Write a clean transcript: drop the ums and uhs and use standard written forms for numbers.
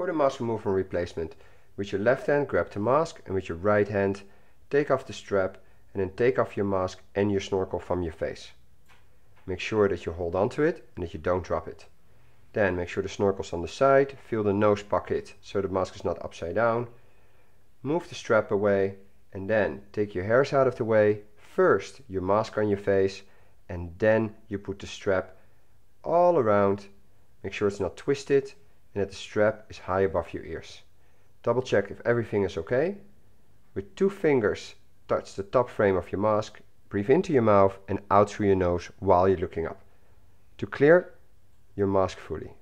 for the mask removal and replacement. With your left hand, grab the mask, and with your right hand, take off the strap, and then take off your mask and your snorkel from your face. Make sure that you hold onto it and that you don't drop it. Then make sure the snorkel's on the side, feel the nose pocket so the mask is not upside down. Move the strap away and then take your hairs out of the way. First your mask on your face and then you put the strap all around. Make sure it's not twisted and that the strap is high above your ears. Double check if everything is okay. With two fingers touch the top frame of your mask, breathe into your mouth and out through your nose while you're looking up to clear your mask fully.